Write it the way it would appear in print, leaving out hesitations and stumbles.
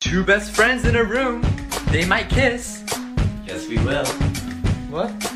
Two best friends in a room, they might kiss. Yes, we will. What?